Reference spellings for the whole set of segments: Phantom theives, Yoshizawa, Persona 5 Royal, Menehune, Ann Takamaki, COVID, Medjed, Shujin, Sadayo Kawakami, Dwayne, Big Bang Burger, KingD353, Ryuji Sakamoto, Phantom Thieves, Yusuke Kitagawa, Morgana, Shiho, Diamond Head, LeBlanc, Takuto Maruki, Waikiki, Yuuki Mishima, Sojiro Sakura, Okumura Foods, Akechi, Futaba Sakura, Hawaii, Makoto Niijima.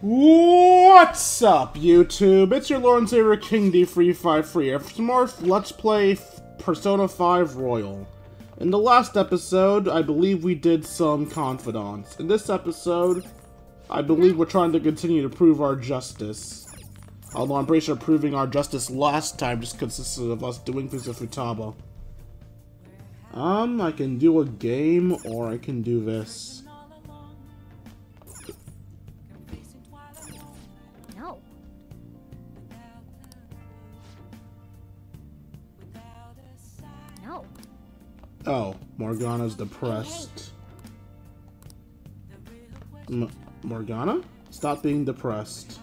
What's up, YouTube? It's your Lawrence Era KingD353 here for some more Let's Play Persona 5 Royal. In the last episode, I believe we did some confidants. In this episode, I believe we're trying to continue to prove our justice. Although I'm pretty sure proving our justice last time just consisted of us doing things with Futaba. I can do a game, or I can do this. Oh, Morgana's depressed. Morgana? Stop being depressed.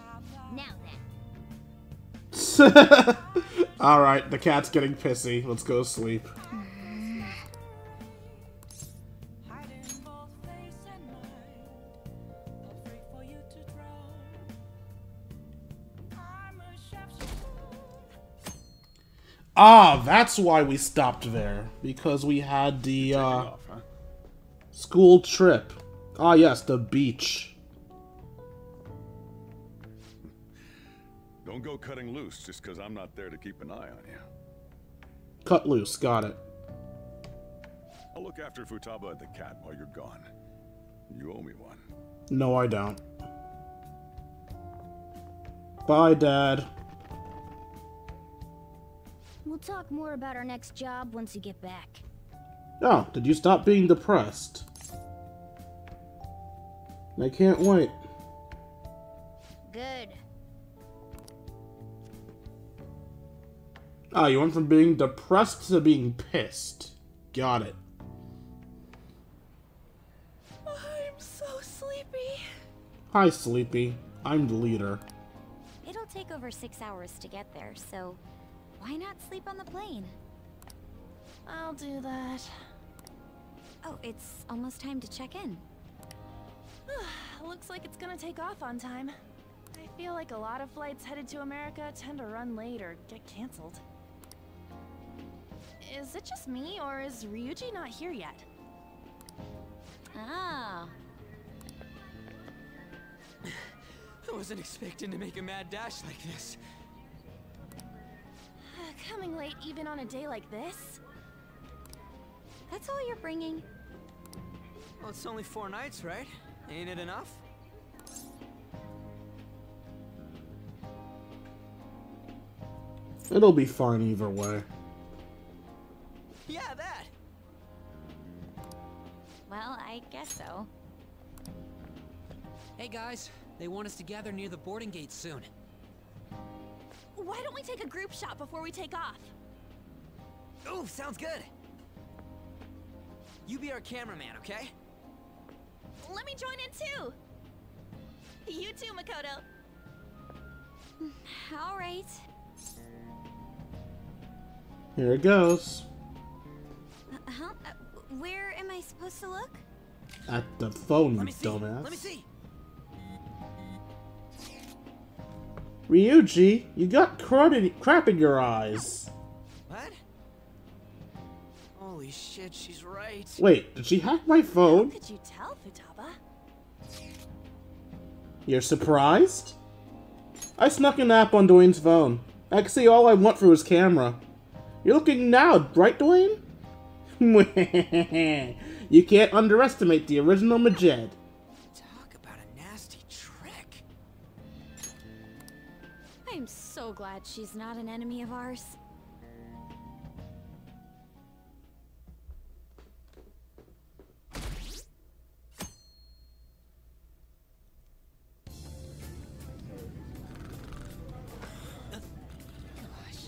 Alright, the cat's getting pissy. Let's go to sleep. Ah, that's why we stopped there, because we had the school trip. Ah, yes, the beach. Don't go cutting loose just because I'm not there to keep an eye on you. Cut loose, got it. I'll look after Futaba and the cat while you're gone. You owe me one. No, I don't. Bye, Dad. We'll talk more about our next job once you get back. Oh, did you stop being depressed? I can't wait. Good. Ah, you went from being depressed to being pissed. Got it. I'm so sleepy. Hi, Sleepy. I'm the leader. It'll take over 6 hours to get there, so... why not sleep on the plane? I'll do that. Oh, it's almost time to check in. Looks like it's gonna take off on time. I feel like a lot of flights headed to America tend to run late or get cancelled. Is it just me, or is Ryuji not here yet? Ah. I wasn't expecting to make a mad dash like this. Coming late even on a day like this? That's all you're bringing? Well, it's only 4 nights, right? Ain't it enough? It'll be fine either way. Yeah, that! Well, I guess so. Hey guys, they want us to gather near the boarding gate soon. Why don't we take a group shot before we take off? Ooh, sounds good. You be our cameraman, okay? Let me join in too. You too, Makoto. All right. Here it goes. Huh? Where am I supposed to look? At the phone, you dumbass. Let me see. Ryuji, you got crap in your eyes. What? Holy shit, she's right. Wait, did she hack my phone? How could you tell, Futaba? You're surprised? I snuck an app on Dwayne's phone. I can see all I want through his camera. You're looking loud, right, Dwayne? You can't underestimate the original Medjed. I'm so glad she's not an enemy of ours. Gosh.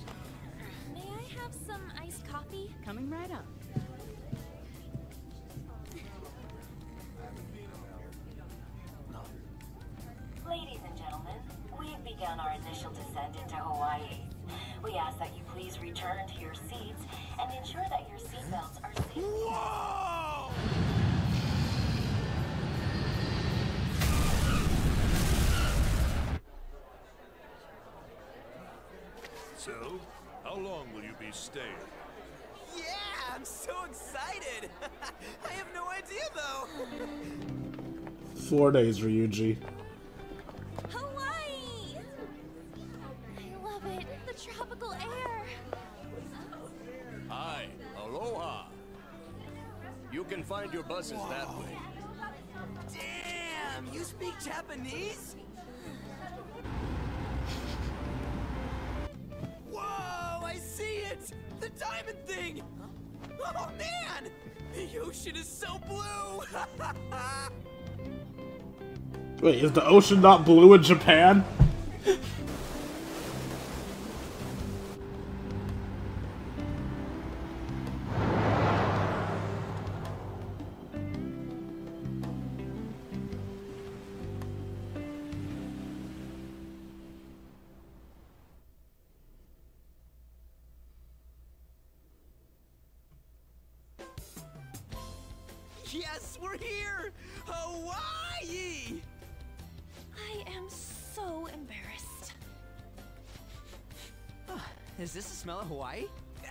May I have some iced coffee? Coming right up. Ladies and gentlemen, we've begun our initial descent into Hawaii. We ask that you please return to your seats and ensure that your seatbelts are safe. Whoa! So, how long will you be staying? Yeah, I'm so excited! I have no idea though! 4 days, Ryuji. tropical air. Hi, aloha. You can find your buses that way. Damn, you speak Japanese? Whoa, I see it! The diamond thing! Oh man! The ocean is so blue! Wait, is the ocean not blue in Japan? Yes, we're here! Hawaii! I am so embarrassed. Is this the smell of Hawaii?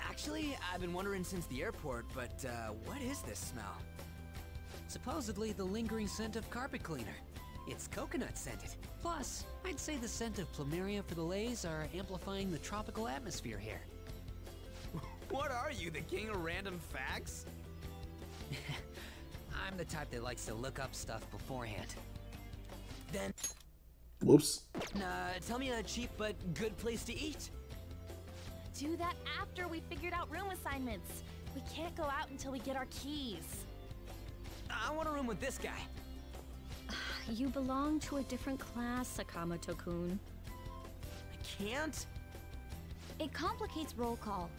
Actually, I've been wondering since the airport, but what is this smell? Supposedly the lingering scent of carpet cleaner. It's coconut scented. Plus, I'd say the scent of plumeria fritillaes are amplifying the tropical atmosphere here. What are you, the king of random facts? I'm the type that likes to look up stuff beforehand. Then... Whoops. Tell me a cheap but good place to eat. Do that after we figured out room assignments. We can't go out until we get our keys. I want a room with this guy. You belong to a different class, Sakamoto-kun. I can't? It complicates roll call.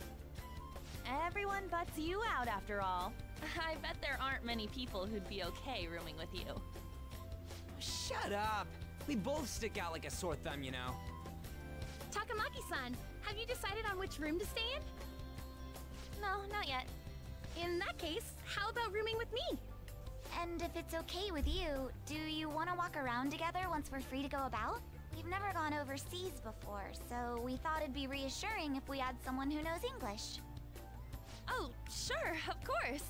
Everyone butts you out after all. I bet there aren't many people who'd be okay rooming with you. Shut up! We both stick out like a sore thumb, you know. Takamaki-san, have you decided on which room to stay in? No, not yet. In that case, how about rooming with me? And if it's okay with you, do you want to walk around together once we're free to go about? We've never gone overseas before, so we thought it'd be reassuring if we had someone who knows English. Oh, sure, of course.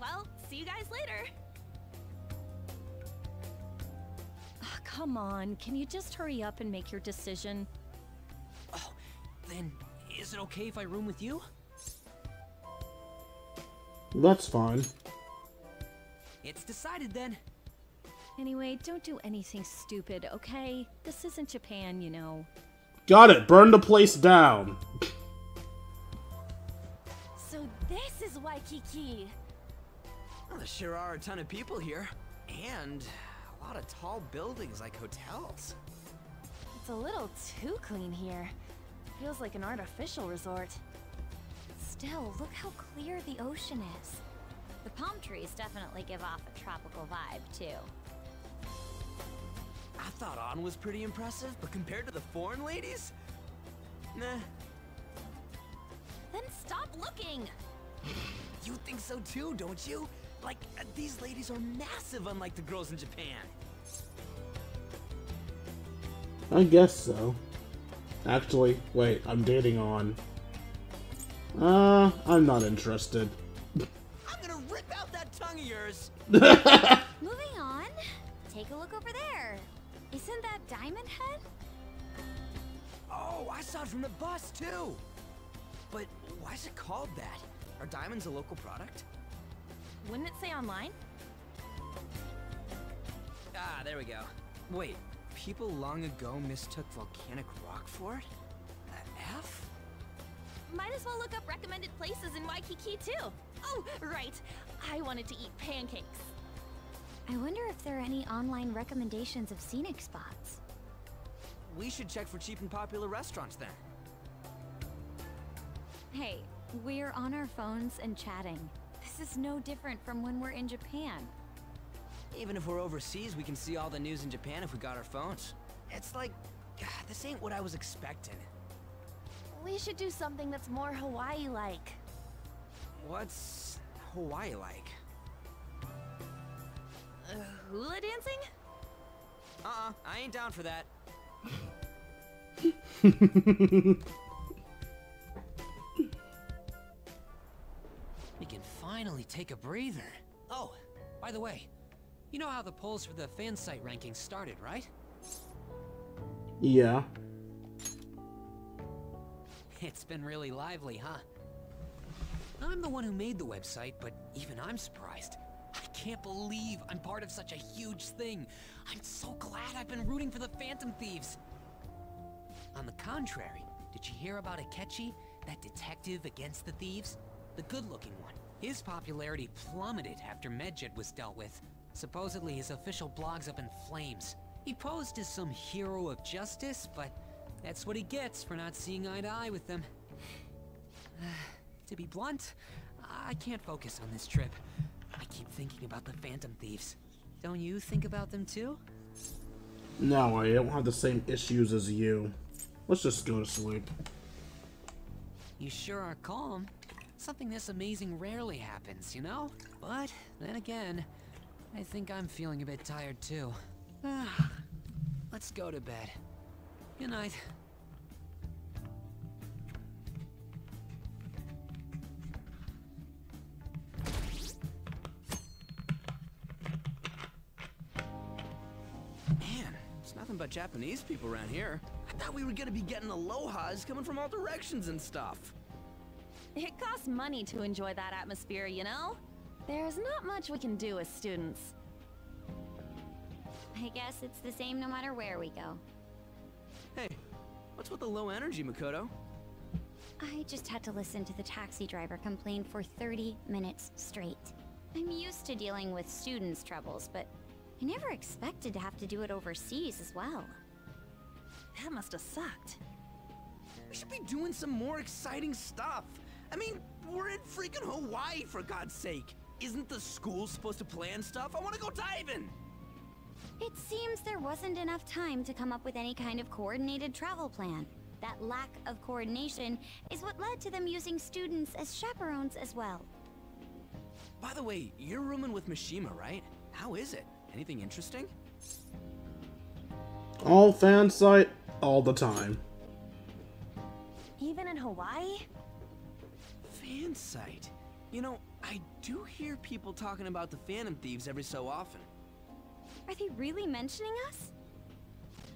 Well, see you guys later. Oh, come on, can you just hurry up and make your decision? Oh, then is it okay if I room with you? That's fine. It's decided then. Anyway, don't do anything stupid, okay? This isn't Japan, you know. Got it, burn the place down. This is Waikiki. Well, there sure are a ton of people here, and a lot of tall buildings like hotels. It's a little too clean here. Feels like an artificial resort. Still, look how clear the ocean is. The palm trees definitely give off a tropical vibe, too. I thought Ann was pretty impressive, but compared to the foreign ladies? Nah. Then stop looking! You think so too, don't you? Like, these ladies are massive, unlike the girls in Japan. I guess so. Actually, wait, I'm dating Ann. I'm not interested. I'm gonna rip out that tongue of yours! Moving on, take a look over there. Isn't that Diamond Head? Oh, I saw it from the bus too! But why is it called that? Are diamonds a local product? Wouldn't it say online? Ah, there we go. Wait, people long ago mistook volcanic rock for it? F? Might as well look up recommended places in Waikiki too. Oh, right. I wanted to eat pancakes. I wonder if there are any online recommendations of scenic spots. We should check for cheap and popular restaurants then. Hey. We're on our phones and chatting. This is no different from when we're in Japan. Even if we're overseas, we can see all the news in Japan if we got our phones. It's like, this ain't what I was expecting. We should do something that's more Hawaii-like. What's Hawaii-like? Hula dancing? I ain't down for that. We can finally take a breather. Oh, by the way, you know how the polls for the fan site rankings started, right? Yeah. It's been really lively, huh? I'm the one who made the website, but even I'm surprised. I can't believe I'm part of such a huge thing. I'm so glad I've been rooting for the Phantom Thieves. On the contrary, did you hear about Akechi, that detective against the thieves? The good-looking one. His popularity plummeted after Medjed was dealt with. Supposedly his official blog's up in flames. He posed as some hero of justice, but that's what he gets for not seeing eye to eye with them. To be blunt, I can't focus on this trip. I keep thinking about the Phantom Thieves. Don't you think about them too? No, I don't have the same issues as you. Let's just go to sleep. You sure are calm. Something this amazing rarely happens, you know? But then again, I think I'm feeling a bit tired too. Let's go to bed. Good night. Nothing but Japanese people around here. I thought we were gonna be getting alohas coming from all directions and stuff. It costs money to enjoy that atmosphere, you know? There's not much we can do as students. I guess it's the same no matter where we go. Hey, what's with the low energy, Makoto? I just had to listen to the taxi driver complain for 30 minutes straight. I'm used to dealing with students' troubles, but I never expected to have to do it overseas as well. That must have sucked. We should be doing some more exciting stuff. I mean, we're in freaking Hawaii, for God's sake. Isn't the school supposed to plan stuff? I want to go diving! It seems there wasn't enough time to come up with any kind of coordinated travel plan. That lack of coordination is what led to them using students as chaperones as well. By the way, you're rooming with Mishima, right? How is it? Anything interesting? All fan site, all the time. Even in Hawaii? Fan site? You know, I do hear people talking about the Phantom Thieves every so often. Are they really mentioning us?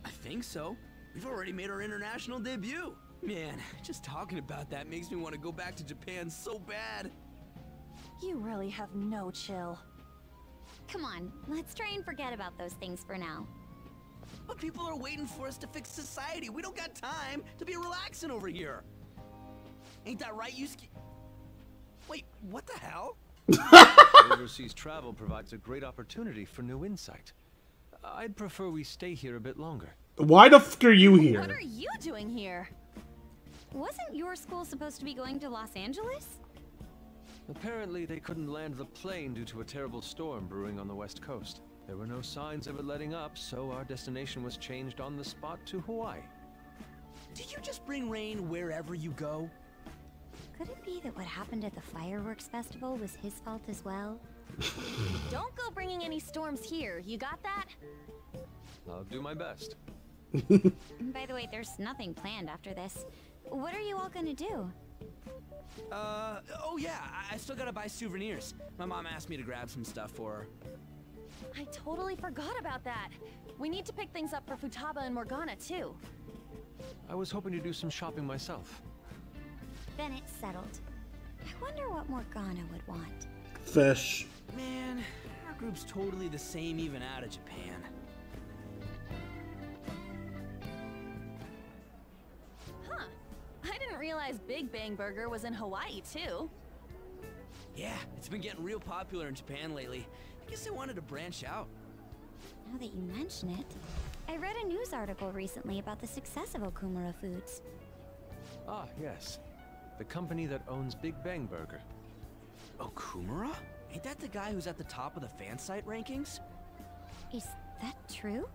I think so. We've already made our international debut. Man, just talking about that makes me want to go back to Japan so bad. You really have no chill. Come on, let's try and forget about those things for now. But people are waiting for us to fix society. We don't got time to be relaxing over here. Ain't that right, Yusuke? Wait, what the hell? Overseas travel provides a great opportunity for new insight. I'd prefer we stay here a bit longer. Why the f*** are you here? What are you doing here? Wasn't your school supposed to be going to Los Angeles? Apparently, they couldn't land the plane due to a terrible storm brewing on the west coast. There were no signs of it letting up, so our destination was changed on the spot to Hawaii. Do you just bring rain wherever you go? Could it be that what happened at the fireworks festival was his fault as well? Don't go bringing any storms here, you got that? I'll do my best. By the way, there's nothing planned after this. What are you all gonna do? Oh yeah, I still gotta buy souvenirs. My mom asked me to grab some stuff for her. I totally forgot about that. We need to pick things up for Futaba and Morgana too. I was hoping to do some shopping myself. Then it's settled. I wonder what Morgana would want. Fish. Man, our group's totally the same even out of Japan. Realized Big Bang Burger was in Hawaii too. Yeah, it's been getting real popular in Japan lately. I guess I wanted to branch out. Now that you mention it, I read a news article recently about the success of Okumura Foods. Ah, yes. The company that owns Big Bang Burger. Okumura? Ain't that the guy who's at the top of the fan site rankings? Is that true?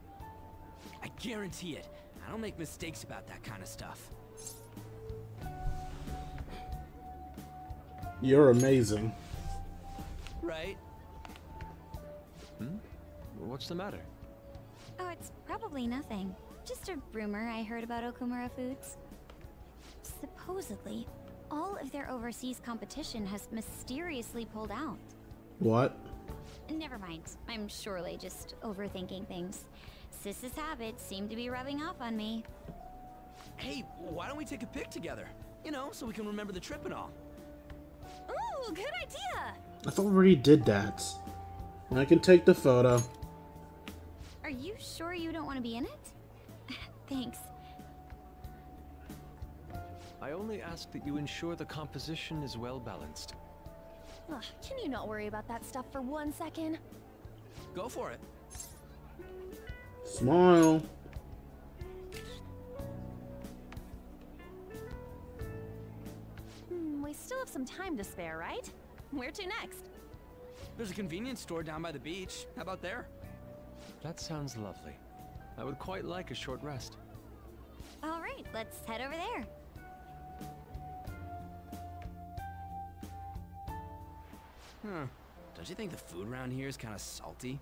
I guarantee it. I don't make mistakes about that kind of stuff. You're amazing. Right? Hmm? What's the matter? Oh, it's probably nothing. Just a rumor I heard about Okumura Foods. Supposedly, all of their overseas competition has mysteriously pulled out. What? Never mind. I'm surely just overthinking things. Sis's habits seem to be rubbing off on me. Hey, why don't we take a pic together? You know, so we can remember the trip and all. Ooh, good idea! I thought we already did that. I can take the photo. Are you sure you don't want to be in it? Thanks. I only ask that you ensure the composition is well balanced. Ugh, can you not worry about that stuff for 1 second? Go for it. Smile. We still have some time to spare, right? Where to next? There's a convenience store down by the beach. How about there? That sounds lovely. I would quite like a short rest. All right, let's head over there. Huh. Don't you think the food around here is kind of salty?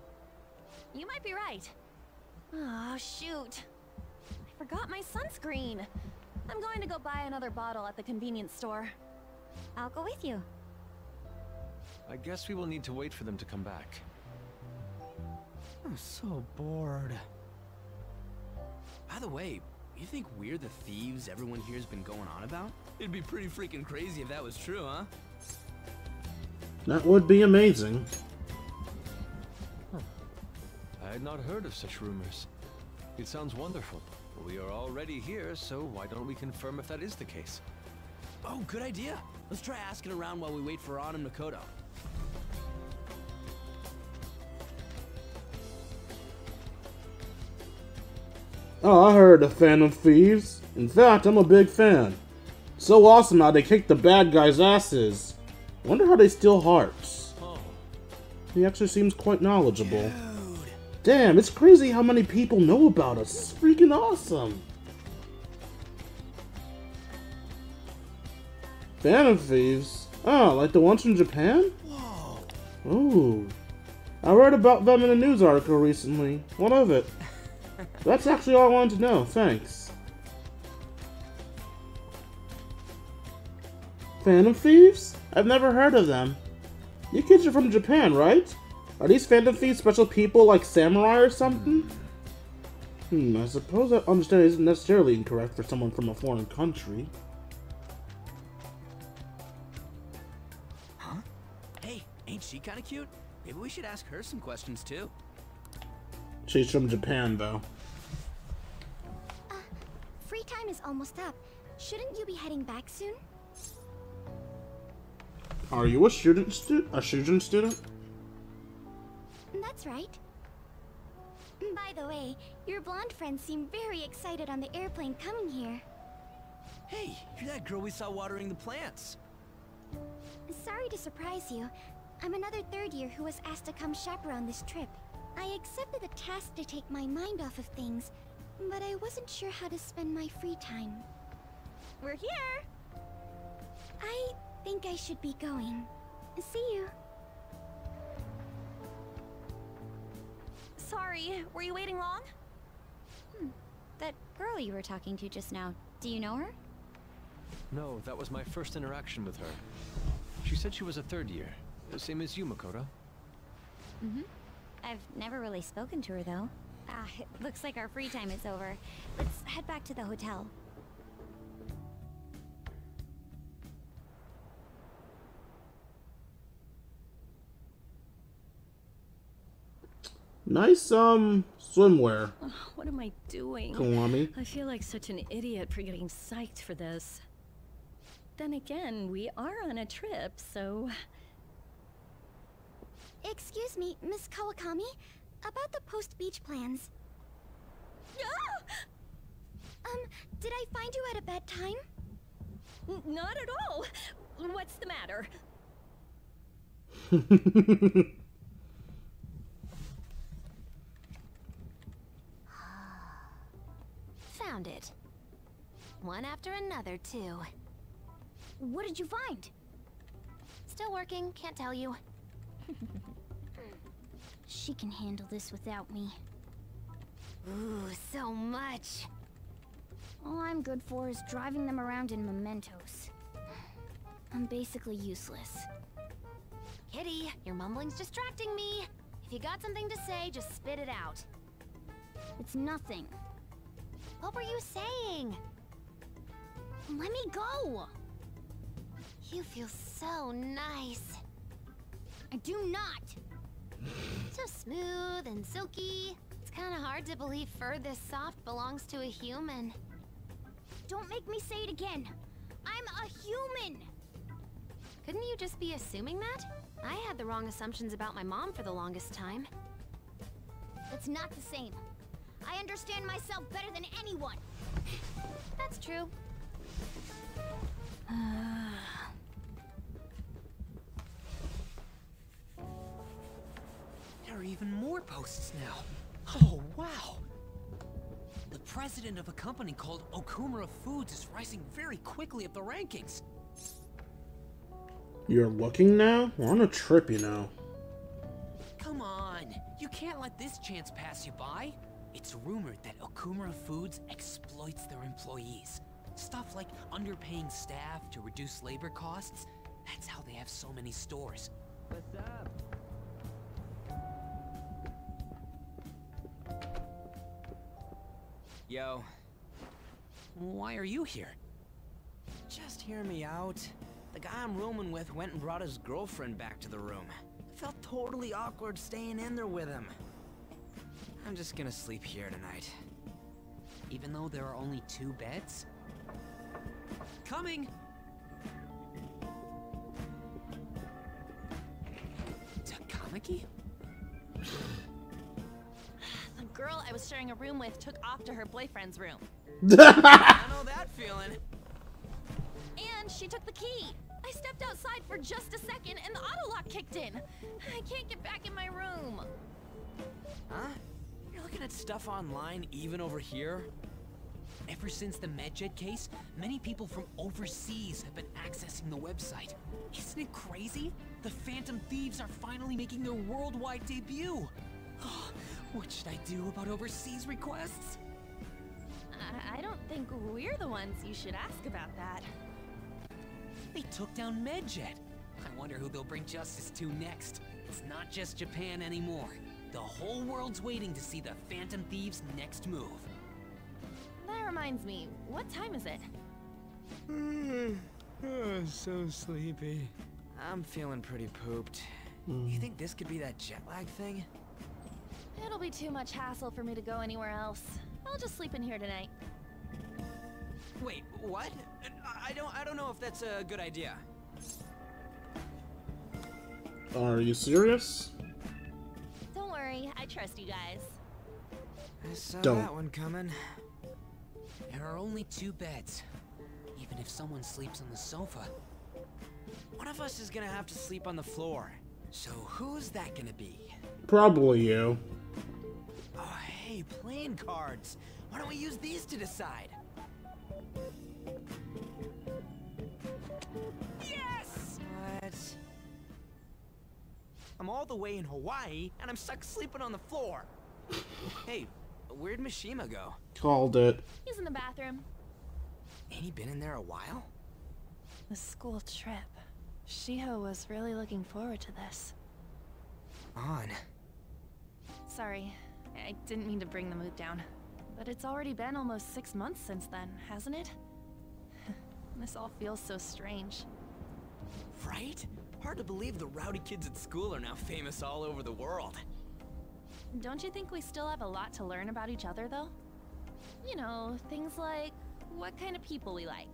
You might be right. Oh, shoot. I forgot my sunscreen. I'm going to go buy another bottle at the convenience store. I'll go with you. I guess we will need to wait for them to come back. I'm so bored. By the way, you think we're the thieves everyone here's been going on about? It'd be pretty freaking crazy if that was true, huh? That would be amazing. Huh. I had not heard of such rumors. It sounds wonderful. We are already here, so why don't we confirm if that is the case? Oh, good idea. Let's try asking around while we wait for Ann and Makoto. Oh, I heard of Phantom Thieves. In fact, I'm a big fan. So awesome how they kicked the bad guys' asses. Wonder how they steal hearts. Oh. He actually seems quite knowledgeable. Dude. Damn, it's crazy how many people know about us. It's freaking awesome. Phantom Thieves? Oh, like the ones from Japan? Whoa. Ooh. I read about them in a news article recently. What of it? That's actually all I wanted to know. Thanks. Phantom Thieves? I've never heard of them. You kids are from Japan, right? Are these Phantom Thieves special people like samurai or something? I suppose that understanding isn't necessarily incorrect for someone from a foreign country. Huh? Hey, ain't she kinda cute? Maybe we should ask her some questions too. She's from Japan, though. Free time is almost up. Shouldn't you be heading back soon? Are you a Shujin student? That's right. By the way, your blonde friends seem very excited on the airplane coming here. Hey, you're that girl we saw watering the plants. Sorry to surprise you. I'm another third year who was asked to come chaperone this trip. I accepted the task to take my mind off of things, but I wasn't sure how to spend my free time. We're here! I think I should be going. See you. Sorry, were you waiting long? That girl you were talking to just now, do you know her? No, that was my first interaction with her. She said she was a third year, same as you, Makoto. Mm-hmm. I've never really spoken to her, though. Ah, it looks like our free time is over. Let's head back to the hotel. Nice, swimwear. What am I doing? Kawami. I feel like such an idiot for getting psyched for this. Then again, we are on a trip, so... Excuse me, Miss Kawakami, about the post-beach plans. Did I find you at a bad time? Not at all! What's the matter? Found it. One after another, too. What did you find? Still working, can't tell you. She can handle this without me. Ooh, so much. All I'm good for is driving them around in mementos. I'm basically useless. Kitty, your mumbling's distracting me. If you got something to say, just spit it out. It's nothing. What were you saying? Let me go! You feel so nice. I do not! So smooth and silky. It's kind of hard to believe fur this soft belongs to a human. Don't make me say it again. I'm a human! Couldn't you just be assuming that? I had the wrong assumptions about my mom for the longest time. It's not the same. I understand myself better than anyone. That's true. There are even more posts now. Oh, wow! The president of a company called Okumura Foods is rising very quickly up the rankings. You're looking now? We're on a trip, you know. Come on. You can't let this chance pass you by. It's rumored that Okumura Foods exploits their employees. Stuff like underpaying staff to reduce labor costs. That's how they have so many stores. What's up? Yo. Why are you here? Just hear me out. The guy I'm rooming with went and brought his girlfriend back to the room. I felt totally awkward staying in there with him. I'm just gonna sleep here tonight. Even though there are only 2 beds? Coming! Takamaki? The girl I was sharing a room with took off to her boyfriend's room. I know that feeling. And she took the key. I stepped outside for just a second and the auto lock kicked in. I can't get back in my room. Huh? You're looking at stuff online even over here? Ever since the Medjed case, many people from overseas have been accessing the website. Isn't it crazy? The Phantom Thieves are finally making their worldwide debut. Oh, what should I do about overseas requests? I don't think we're the ones you should ask about that. They took down Medjed. I wonder who they'll bring justice to next. It's not just Japan anymore. The whole world's waiting to see the Phantom Thieves' next move. That reminds me, what time is it? Oh, so sleepy. I'm feeling pretty pooped. You think this could be that jet lag thing? It'll be too much hassle for me to go anywhere else. I'll just sleep in here tonight. Wait, what? I don't know if that's a good idea. Are you serious? Don't worry, I trust you guys. I saw that one coming. There are only 2 beds. Even if someone sleeps on the sofa, one of us is gonna have to sleep on the floor. So who's that gonna be? Probably you. Oh, hey, playing cards. Why don't we use these to decide? Yes! What? I'm all the way in Hawaii, and I'm stuck sleeping on the floor. Hey, where'd Mishima go? Called it. He's in the bathroom. Ain't he been in there a while? The school trip. Shiho was really looking forward to this. On. Sorry, I didn't mean to bring the mood down. But it's already been almost 6 months since then, hasn't it? This all feels so strange. Right? Hard to believe the rowdy kids at school are now famous all over the world. Don't you think we still have a lot to learn about each other, though? You know, things like what kind of people we like.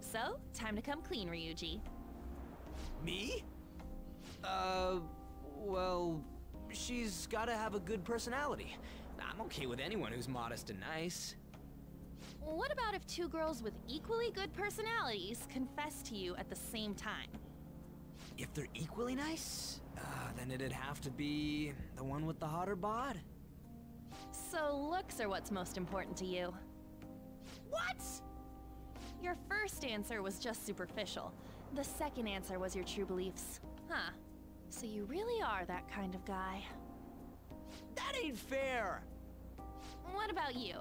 So, time to come clean, Ryuji. Me? Well, she's gotta have a good personality. I'm okay with anyone who's modest and nice. What about if 2 girls with equally good personalities confess to you at the same time? If they're equally nice, then it'd have to be the one with the hotter bod. So looks are what's most important to you. What? Your first answer was just superficial. The second answer was your true beliefs. Huh. So you really are that kind of guy. That ain't fair! What about you?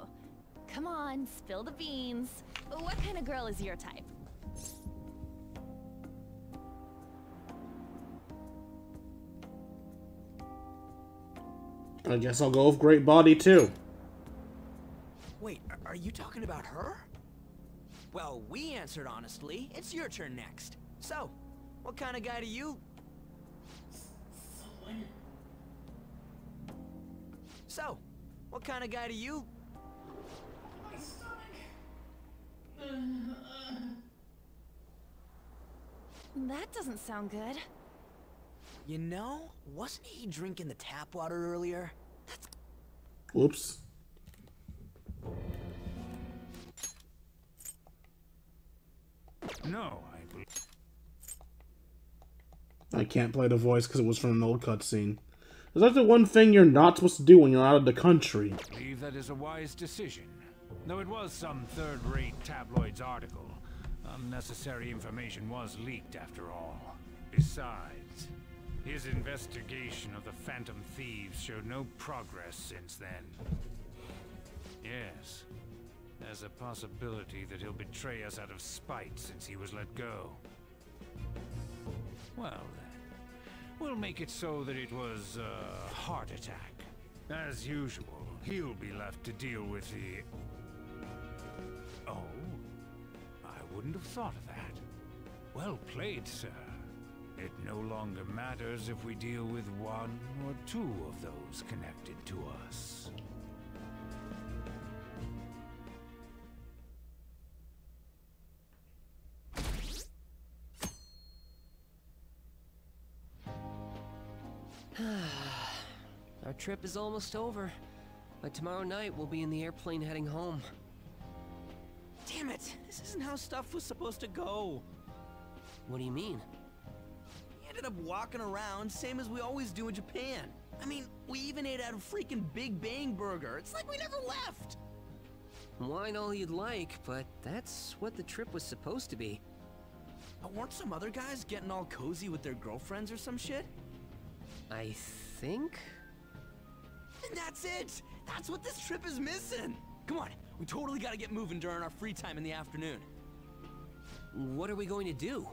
Come on, spill the beans. What kind of girl is your type? I guess I'll go with great body, too. Wait, are you talking about her? Well, we answered honestly. It's your turn next. So, what kind of guy do you... So, what kind of guy do you... My stomach. That doesn't sound good. You know, wasn't he drinking the tap water earlier? That's... Whoops. No, I can't play the voice because it was from an old cutscene. There's actually one thing you're not supposed to do when you're out of the country. I believe that is a wise decision. Though it was some third-rate tabloid's article. Unnecessary information was leaked after all. Besides, his investigation of the Phantom Thieves showed no progress since then. Yes, there's a possibility that he'll betray us out of spite since he was let go. Well, we'll make it so that it was a heart attack. As usual, he'll be left to deal with the... Oh, I wouldn't have thought of that. Well played, sir. It no longer matters if we deal with one or two of those connected to us. Our trip is almost over, but tomorrow night we'll be in the airplane heading home. Damn it! This isn't how stuff was supposed to go! What do you mean? We ended up walking around, same as we always do in Japan. I mean, we even ate out of freaking Big Bang Burger. It's like we never left! Whine all you'd like, but that's what the trip was supposed to be. But weren't some other guys getting all cozy with their girlfriends or some shit? I think? And that's it! That's what this trip is missing! Come on, we totally gotta get moving during our free time in the afternoon. What are we going to do?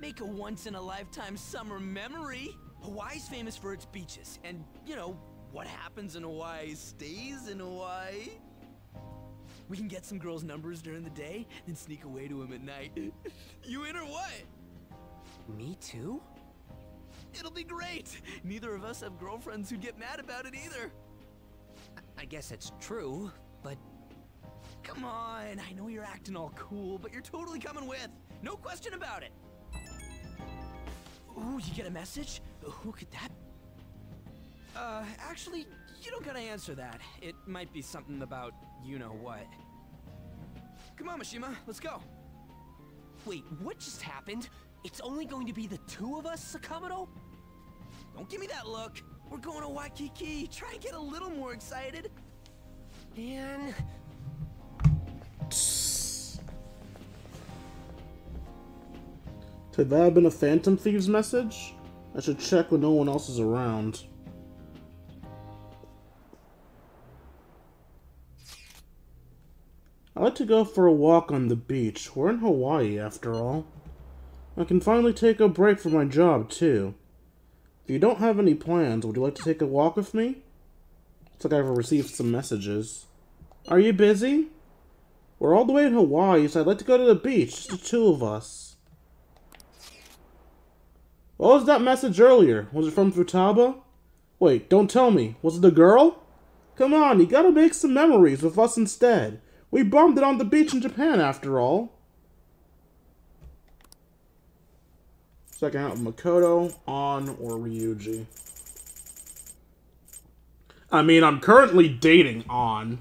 Make a once-in-a-lifetime summer memory! Hawaii's famous for its beaches, and, you know, what happens in Hawaii stays in Hawaii. We can get some girls' numbers during the day, then sneak away to them at night. You in or what? Me too? It'll be great! Neither of us have girlfriends who get mad about it either. I guess it's true, but... Come on, I know you're acting all cool, but you're totally coming with. No question about it. Ooh, you get a message? Who could that... actually, you don't gotta answer that. It might be something about you-know-what. Come on, Mishima, let's go. Wait, what just happened? It's only going to be the two of us, Sakamoto? Don't give me that look. We're going to Waikiki. Try and get a little more excited. Man. Could that have been a Phantom Thieves message? I should check when no one else is around. I like to go for a walk on the beach. We're in Hawaii, after all. I can finally take a break from my job, too. If you don't have any plans, would you like to take a walk with me? Looks like I've received some messages. Are you busy? We're all the way in Hawaii, so I'd like to go to the beach, just the two of us. What was that message earlier? Was it from Futaba? Wait, don't tell me. Was it the girl? Come on, you gotta make some memories with us instead. We bombed it on the beach in Japan, after all. Second out with Makoto, Ann, or Ryuji. I mean, I'm currently dating Ann.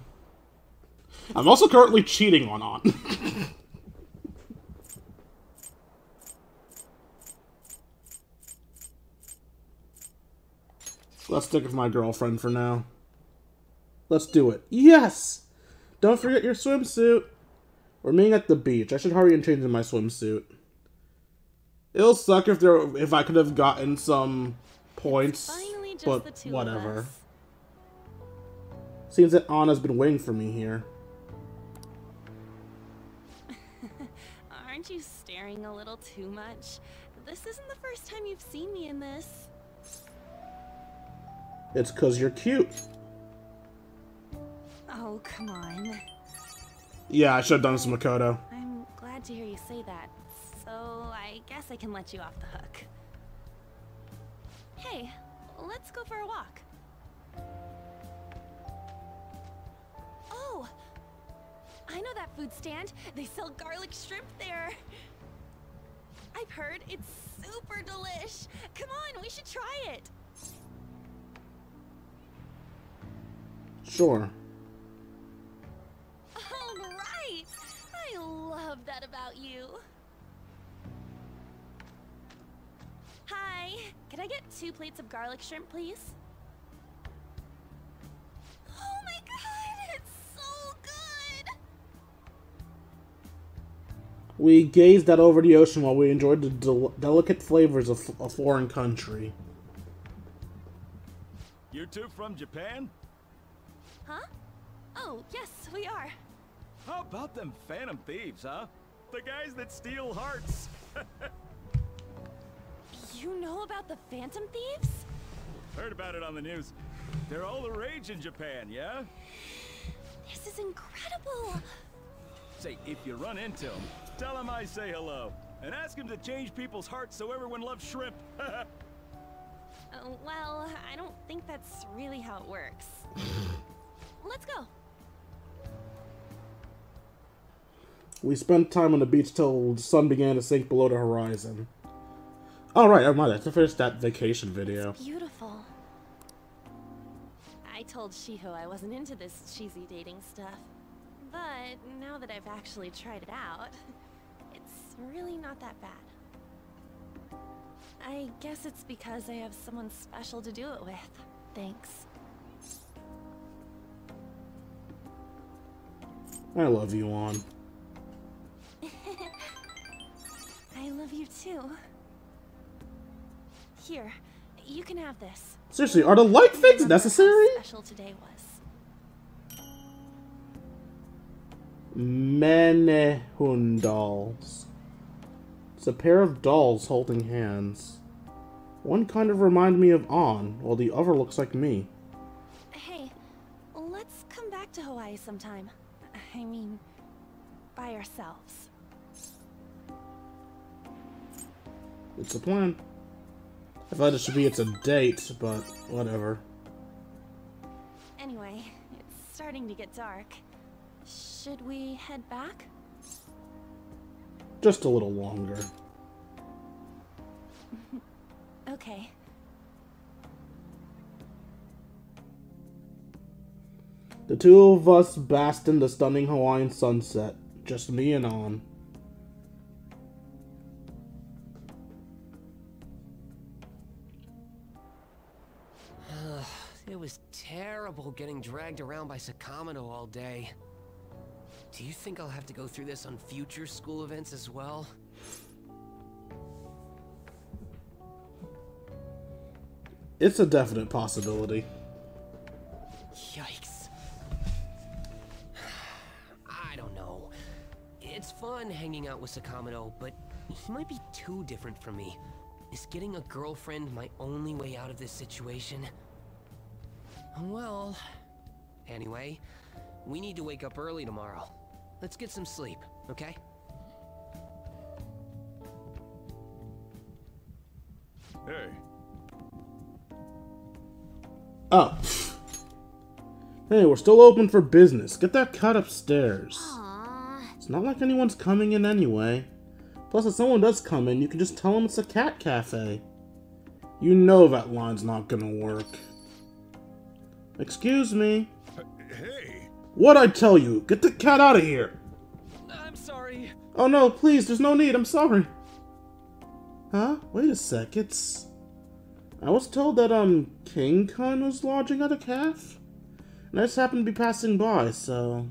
I'm also currently cheating on Ann. Let's stick with my girlfriend for now. Let's do it. Yes! Don't forget your swimsuit. We're meeting at the beach. I should hurry and change in my swimsuit. It'll suck if I could have gotten some points, but whatever. Seems that Anna's been waiting for me here. Aren't you staring a little too much? This isn't the first time you've seen me in this. It's 'cause you're cute. Oh, come on. Yeah, I should have done this with Makoto. I'm glad to hear you say that, so I guess I can let you off the hook. Hey, let's go for a walk. Oh, I know that food stand. They sell garlic shrimp there. I've heard it's super delish. Come on, we should try it. Sure. All right. I love that about you. Hi. Can I get 2 plates of garlic shrimp, please? Oh my god, it's so good. We gazed out over the ocean while we enjoyed the delicate flavors of a foreign country. You two from Japan? Huh? Oh, yes, we are. How about them Phantom Thieves, huh? The guys that steal hearts. You know about the Phantom Thieves? Heard about it on the news. They're all the rage in Japan, yeah? This is incredible. Say, if you run into them, tell them I say hello. And ask them to change people's hearts so everyone loves shrimp. Well, I don't think that's really how it works. Let's go. We spent time on the beach till the sun began to sink below the horizon. Alright, oh, I have to finish that vacation video. It's beautiful. I told Shiho I wasn't into this cheesy dating stuff. But now that I've actually tried it out, it's really not that bad. I guess it's because I have someone special to do it with. Thanks. I love you, Ann. I love you too. Here, you can have this. Seriously, are the light figs necessary? Special today was Menehune dolls. It's a pair of dolls holding hands. One kind of reminds me of Ann, while the other looks like me. Hey, let's come back to Hawaii sometime. I mean, by ourselves. It's a plan. I thought it should be it's a date, but whatever. Anyway, it's starting to get dark. Should we head back? Just a little longer. Okay. The two of us basked in the stunning Hawaiian sunset. Just me and Ann. It was terrible getting dragged around by Sakamoto all day. Do you think I'll have to go through this on future school events as well? It's a definite possibility. Yikes. It's fun hanging out with Sakamoto, but he might be too different from me. Is getting a girlfriend my only way out of this situation? Well, anyway, we need to wake up early tomorrow. Let's get some sleep, okay? Hey. Oh. Hey, we're still open for business. Get that cut upstairs. It's not like anyone's coming in anyway. Plus, if someone does come in, you can just tell them it's a cat cafe. You know that line's not gonna work. Excuse me. Hey. What'd I tell you? Get the cat out of here. I'm sorry. Oh no, please, there's no need. I'm sorry. Huh? Wait a sec. It's. I was told that King Kun was lodging at a calf, and I just happened to be passing by, so.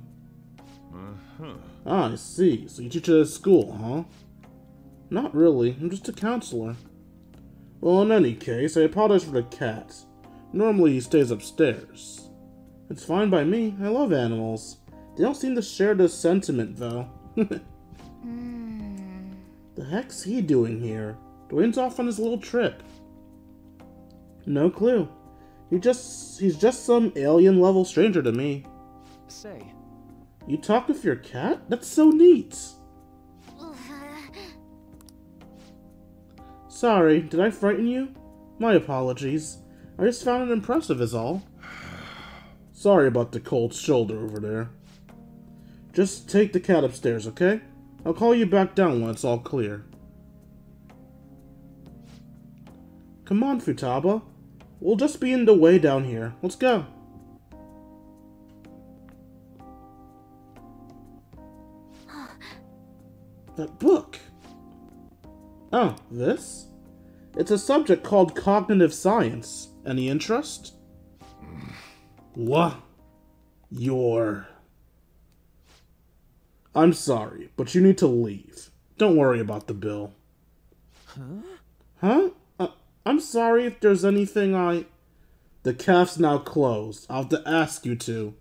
Ah, I see. So you teach at school, huh? Not really. I'm just a counselor. Well, in any case, I apologize for the cat. Normally, he stays upstairs. It's fine by me. I love animals. They don't seem to share this sentiment, though. The heck's he doing here? Dwayne's off on his little trip. No clue. He's just some alien-level stranger to me. Say. You talk with your cat? That's so neat! Sorry, did I frighten you? My apologies. I just found it impressive is all. Sorry about the cold shoulder over there. Just take the cat upstairs, okay? I'll call you back down when it's all clear. Come on, Futaba. We'll just be in the way down here. Let's go. That book! Oh, this? It's a subject called cognitive science. Any interest? What? I'm sorry, but you need to leave. Don't worry about the bill. Huh? Huh? I'm sorry if there's anything The cafe's now closed. I'll have to ask you to.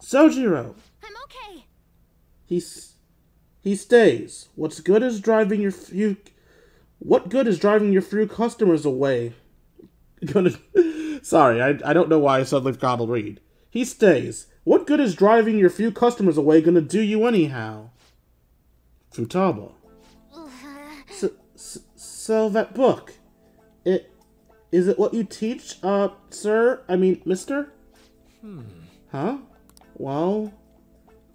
Sojiro! I'm okay! He stays. What good is driving your few customers away? Sorry, I don't know why I suddenly forgot to read. He stays. What good is driving your few customers away gonna do you anyhow? Futaba. So that book. Is it what you teach, sir? I mean, mister? Huh? Well,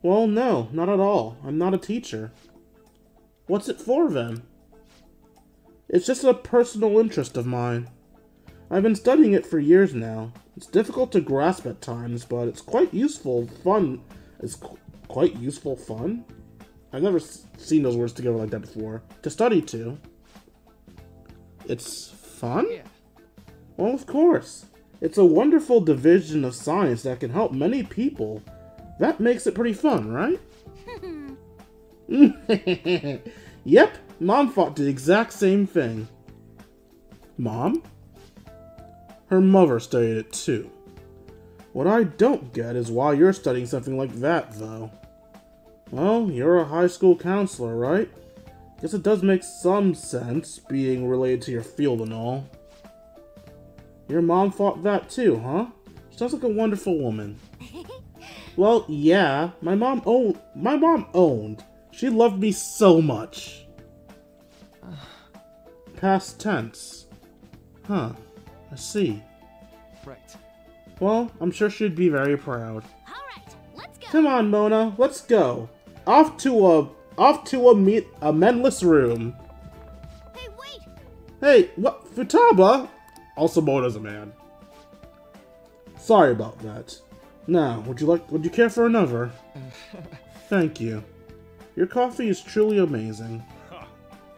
no, not at all. I'm not a teacher. What's it for, then? It's just a personal interest of mine. I've been studying it for years now. It's difficult to grasp at times, but it's quite useful fun. It's quite useful fun? I've never seen those words together like that before. To study, too. It's fun? Yeah. Well, of course. It's a wonderful division of science that can help many people. That makes it pretty fun, right? Yep, Mom thought the exact same thing. Mom? Her mother studied it too. What I don't get is why you're studying something like that, though. Well, you're a high school counselor, right? Guess it does make some sense, being related to your field and all. Your mom thought that too, huh? She sounds like a wonderful woman. Well, yeah, my mom owned. She loved me so much. Past tense. Huh, I see. Right. Well, I'm sure she'd be very proud. All right, let's go. Come on, Mona, let's go. Off to a menless room. Hey, wait. Hey, what? Futaba? Also, Mona's a man. Sorry about that. Now, would you care for another? Thank you. Your coffee is truly amazing.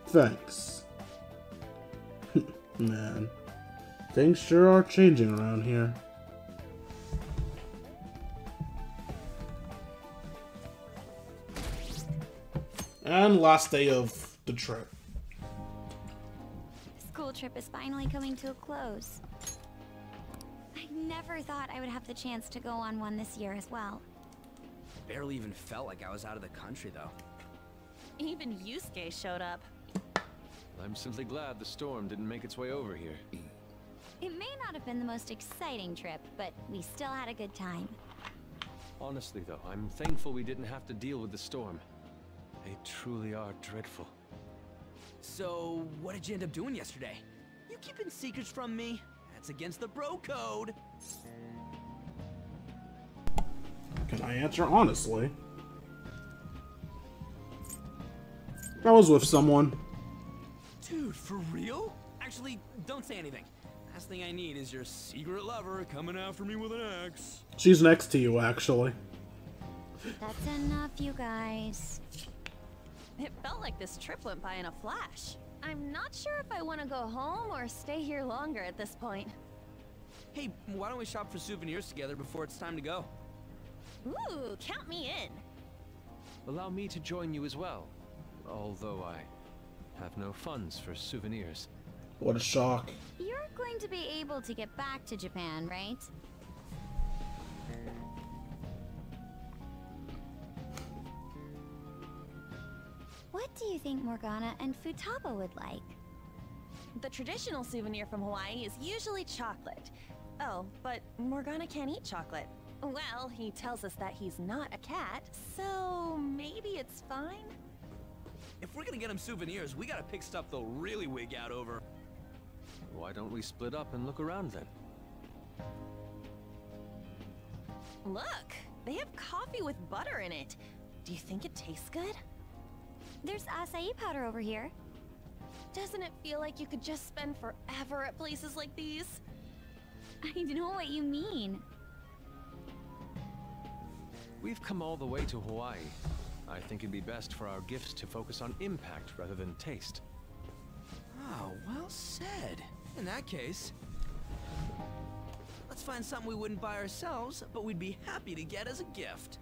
Thanks. Man, things sure are changing around here. And last day of the trip. The school trip is finally coming to a close. Never thought I would have the chance to go on one this year as well. Barely even felt like I was out of the country, though. Even Yusuke showed up. I'm simply glad the storm didn't make its way over here. It may not have been the most exciting trip, but we still had a good time. Honestly, though, I'm thankful we didn't have to deal with the storm. They truly are dreadful. So, what did you end up doing yesterday? You keeping secrets from me? It's against the bro code. Can I answer honestly? I was with someone. Dude, for real? Actually, don't say anything. Last thing I need is your secret lover coming after me with an axe. She's next to you, actually. That's enough, you guys. It felt like this trip went by in a flash. I'm not sure if I want to go home or stay here longer at this point. Hey, why don't we shop for souvenirs together before it's time to go? Ooh, count me in. Allow me to join you as well, although I have no funds for souvenirs. What a shock. You're going to be able to get back to Japan, right? What do you think Morgana and Futaba would like? The traditional souvenir from Hawaii is usually chocolate. Oh, but Morgana can't eat chocolate. Well, he tells us that he's not a cat, so maybe it's fine? If we're gonna get him souvenirs, we gotta pick stuff they'll really wig out over. Why don't we split up and look around then? Look! They have coffee with butter in it. Do you think it tastes good? There's acai powder over here. Doesn't it feel like you could just spend forever at places like these? I know what you mean. We've come all the way to Hawaii. I think it'd be best for our gifts to focus on impact rather than taste. Oh, well said. In that case, let's find something we wouldn't buy ourselves, but we'd be happy to get as a gift.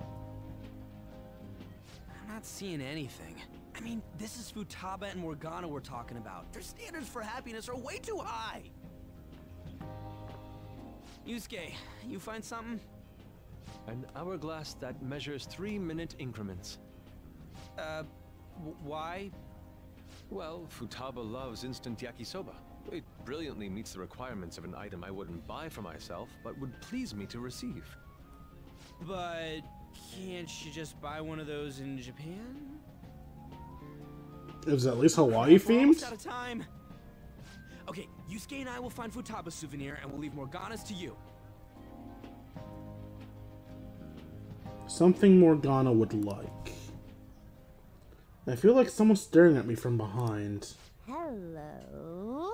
I'm not seeing anything. I mean, this is Futaba and Morgana we're talking about. Their standards for happiness are way too high! Yusuke, you find something? An hourglass that measures 3-minute increments. Why? Well, Futaba loves instant yakisoba. It brilliantly meets the requirements of an item I wouldn't buy for myself, but would please me to receive. But can't you just buy one of those in Japan? It was at least Hawaii themed? Out of time. Okay, Yusuke and I will find Futaba's souvenir, and we'll leave Morgana's to you. Something Morgana would like. I feel like someone's staring at me from behind. Hello?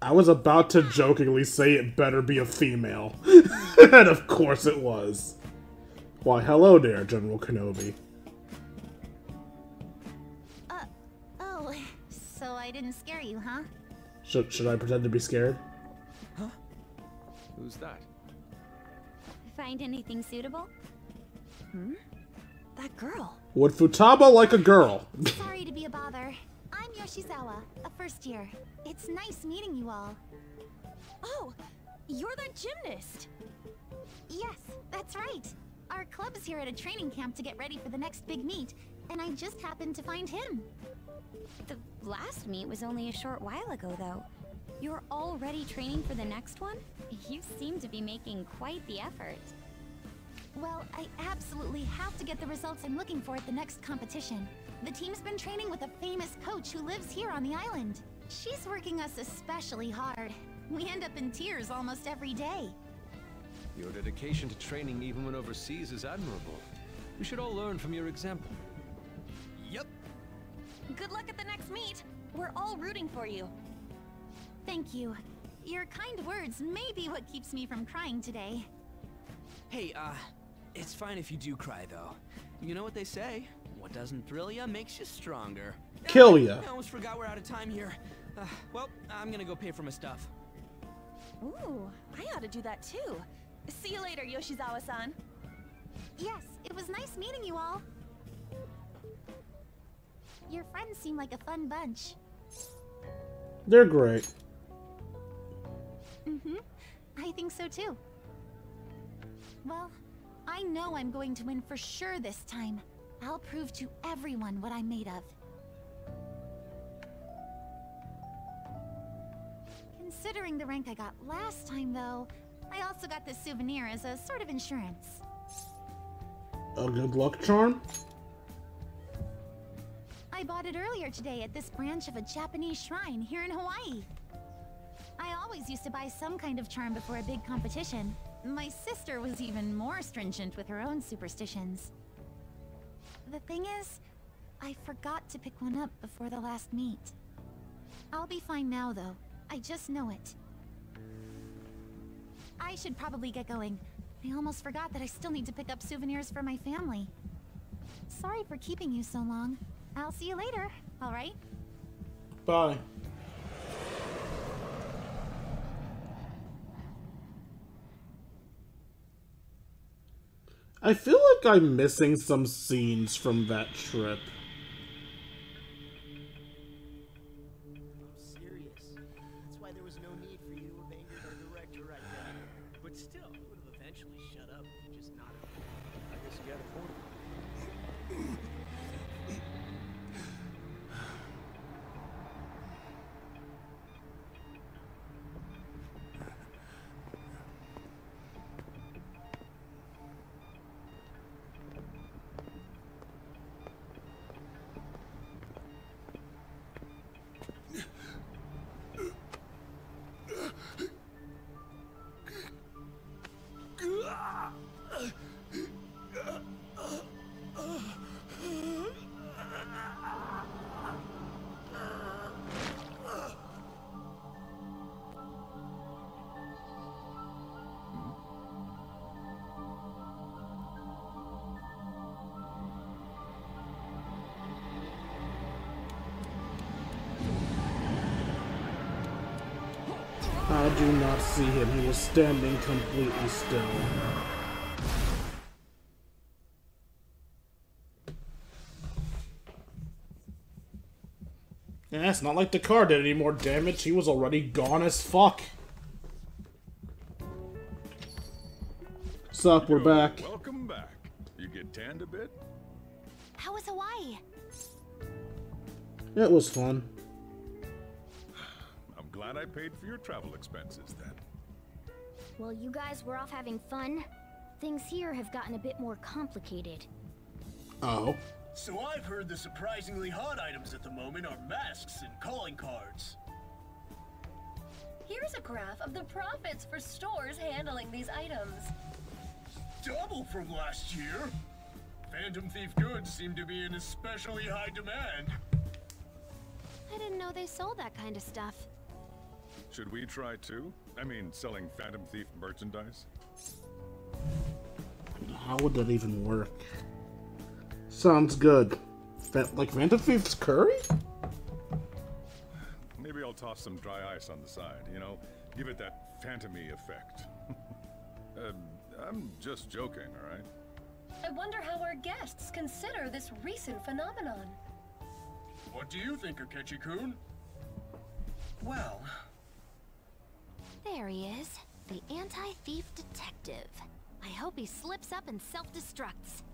I was about to jokingly say it better be a female. And of course it was. Why, hello there, General Kenobi. Oh, so I didn't scare you, huh? Should I pretend to be scared? Huh? Who's that? Find anything suitable? Hmm? That girl. Would Futaba like a girl? Sorry to be a bother. I'm Yoshizawa, a first year. It's nice meeting you all. Oh, you're that gymnast. Yes, that's right. Our club is here at a training camp to get ready for the next big meet, and I just happened to find him. The last meet was only a short while ago, though. You're already training for the next one? You seem to be making quite the effort. Well, I absolutely have to get the results I'm looking for at the next competition. The team's been training with a famous coach who lives here on the island. She's working us especially hard. We end up in tears almost every day. Your dedication to training even when overseas is admirable. We should all learn from your example. Yep. Good luck at the next meet. We're all rooting for you. Thank you. Your kind words may be what keeps me from crying today. Hey, it's fine if you do cry, though. You know what they say? What doesn't thrill ya makes you stronger. Kill ya. I almost forgot we're out of time here. Well, I'm gonna go pay for my stuff. Ooh, I ought to do that, too. See you later, Yoshizawa-san. Yes, it was nice meeting you all. Your friends seem like a fun bunch. They're great. Mm-hmm. I think so, too. Well, I know I'm going to win for sure this time. I'll prove to everyone what I'm made of. Considering the rank I got last time, though, I also got this souvenir as a sort of insurance. A good luck charm? I bought it earlier today at this branch of a Japanese shrine here in Hawaii. I always used to buy some kind of charm before a big competition. My sister was even more stringent with her own superstitions. The thing is, I forgot to pick one up before the last meet. I'll be fine now, though. I just know it. I should probably get going. I almost forgot that I still need to pick up souvenirs for my family. Sorry for keeping you so long. I'll see you later, all right? Bye. I feel like I'm missing some scenes from that trip. I'm serious. That's why there was no need for you to have angered our director right now. But still, I would have eventually shut up and just not. I guess you got a point. I do not see him. He is standing completely still. Yeah, it's not like the car did any more damage. He was already gone as fuck. Sup, we're back. Welcome back. You get tanned a bit? How was Hawaii? It was fun. I'm glad I paid for your travel expenses then. Well, you guys were off having fun. Things here have gotten a bit more complicated. Oh. So I've heard the surprisingly hot items at the moment are masks and calling cards. Here's a graph of the profits for stores handling these items. Double from last year. Phantom Thief goods seem to be in especially high demand. I didn't know they sold that kind of stuff. Should we try too? I mean, selling Phantom Thief merchandise? How would that even work? Sounds good. Like Phantom Thief's curry? Maybe I'll toss some dry ice on the side, you know? Give it that phantom-y effect. I'm just joking, alright? I wonder how our guests consider this recent phenomenon. What do you think, Akechi-kun? Well... There he is. The anti-thief detective. I hope he slips up and self-destructs.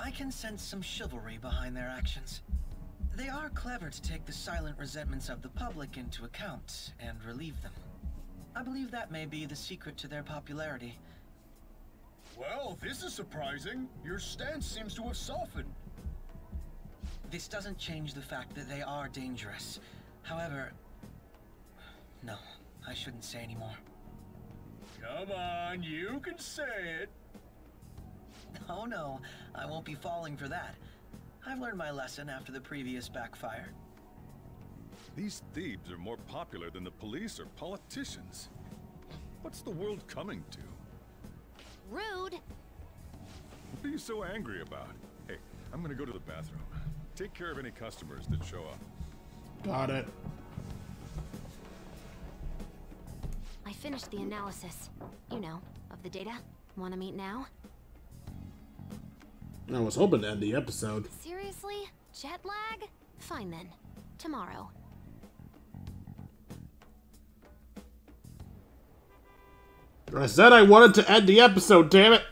I can sense some chivalry behind their actions. They are clever to take the silent resentments of the public into account and relieve them. I believe that may be the secret to their popularity. Well, this is surprising. Your stance seems to have softened. This doesn't change the fact that they are dangerous. However... No, I shouldn't say anymore. Come on, you can say it. Oh no, I won't be falling for that. I've learned my lesson after the previous backfire. These thieves are more popular than the police or politicians. What's the world coming to? Rude! What are you so angry about? Hey, I'm gonna go to the bathroom. Take care of any customers that show up. Got it. I finished the analysis, you know, of the data. Wanna meet now? I was hoping to end the episode. Seriously? Jet lag? Fine then. Tomorrow. I said I wanted to end the episode, damn it!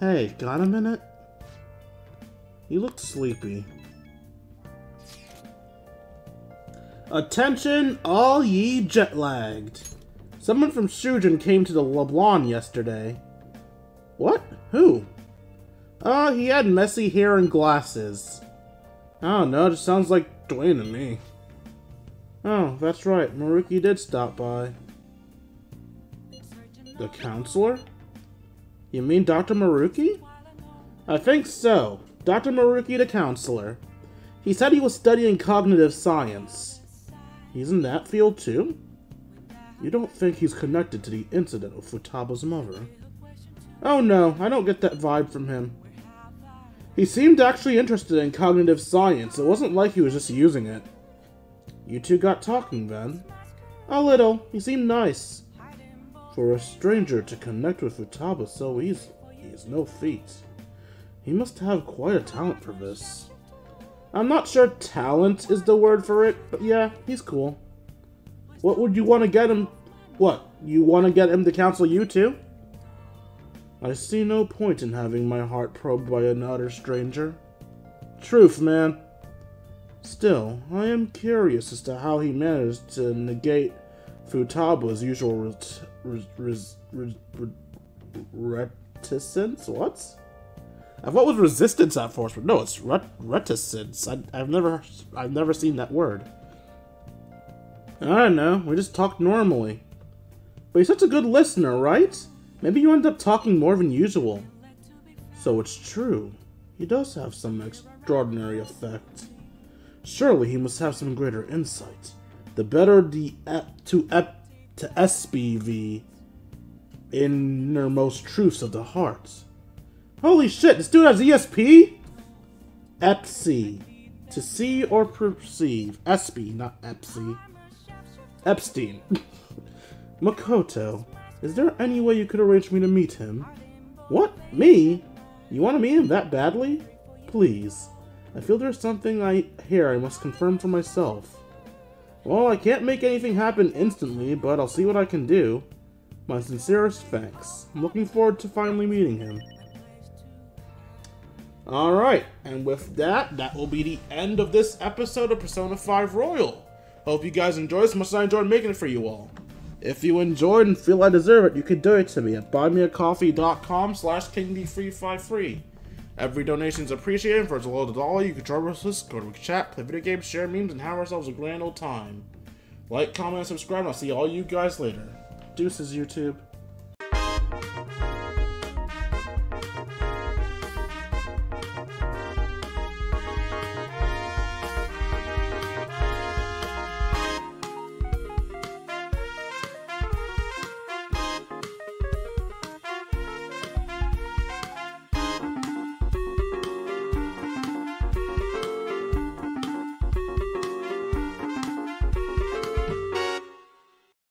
Hey, got a minute? You look sleepy. Attention, all ye jet-lagged. Someone from Shujin came to the LeBlanc yesterday. What? Who? Oh, he had messy hair and glasses. I don't know, it just sounds like Dwayne to me. Oh, that's right, Maruki did stop by. The counselor? You mean Dr. Maruki? I think so. Dr. Maruki the counselor. He said he was studying cognitive science. He's in that field too? You don't think he's connected to the incident with Futaba's mother? Oh no, I don't get that vibe from him. He seemed actually interested in cognitive science. It wasn't like he was just using it. You two got talking then? A little. He seemed nice. For a stranger to connect with Futaba so easily is no feat. He must have quite a talent for this. I'm not sure talent is the word for it, but yeah, he's cool. What would you want to get him? What, you want to get him to counsel you two? I see no point in having my heart probed by another stranger. Truth, man. Still, I am curious as to how he managed to negate Futaba's usual reticence? What? I thought it was resistance at first, but no, it's reticence. I've never seen that word. I don't know, we just talked normally. But he's such a good listener, right? Maybe you end up talking more than usual. So it's true. He does have some extraordinary effect. Surely he must have some greater insight. The better the SPV innermost truths of the heart. Holy shit, this dude has ESP? Epsy. To see or perceive. Espy, not Epsy. Epstein. Makoto, is there any way you could arrange me to meet him? What? Me? You want to meet him that badly? Please. I feel there's something I must confirm for myself. Well, I can't make anything happen instantly, but I'll see what I can do. My sincerest thanks. I'm looking forward to finally meeting him. Alright, and with that, that will be the end of this episode of Persona 5 Royal. Hope you guys enjoyed as much as I enjoyed making it for you all. If you enjoyed and feel I deserve it, you can donate to me at buymeacoffee.com/KingD353. Every donation is appreciated. For as low as $1, you can join us, go to chat, play video games, share memes, and have ourselves a grand old time. Like, comment, and subscribe, and I'll see all you guys later. Deuces, YouTube.